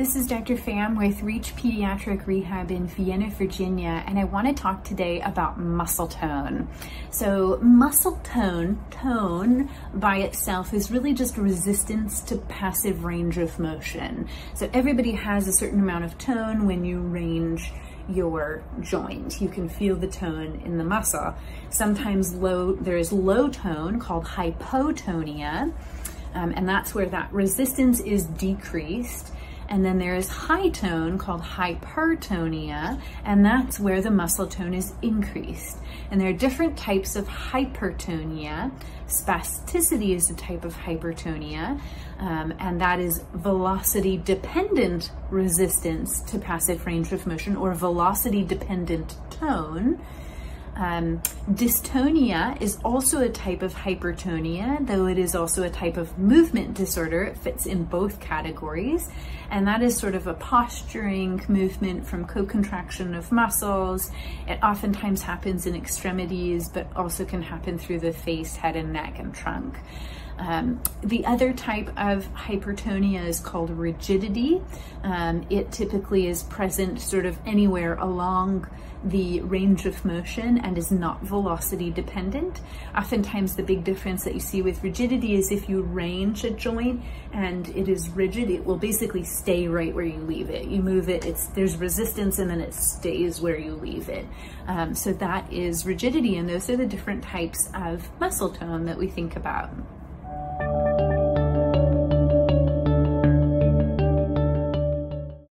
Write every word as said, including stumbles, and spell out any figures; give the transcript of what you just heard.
This is Doctor Pham with Reach Pediatric Rehab in Vienna, Virginia, and I want to talk today about muscle tone. So muscle tone, tone by itself is really just resistance to passive range of motion. So everybody has a certain amount of tone when you range your joint. You can feel the tone in the muscle. Sometimes low, there is low tone called hypotonia, um, and that's where that resistance is decreased. And then there is high tone called hypertonia, and that's where the muscle tone is increased. And there are different types of hypertonia. Spasticity is a type of hypertonia, um, and that is velocity-dependent resistance to passive range of motion, or velocity-dependent tone. Um, dystonia is also a type of hypertonia, though it is also a type of movement disorder. It fits in both categories, and that is sort of a posturing movement from co-contraction of muscles. It oftentimes happens in extremities, but also can happen through the face, head, and neck, and trunk. Um, the other type of hypertonia is called rigidity. Um, it typically is present sort of anywhere along the range of motion and is not velocity dependent. Oftentimes the big difference that you see with rigidity is if you range a joint and it is rigid, it will basically stay right where you leave it. You move it, it's, there's resistance, and then it stays where you leave it. Um, so that is rigidity, and those are the different types of muscle tone that we think about.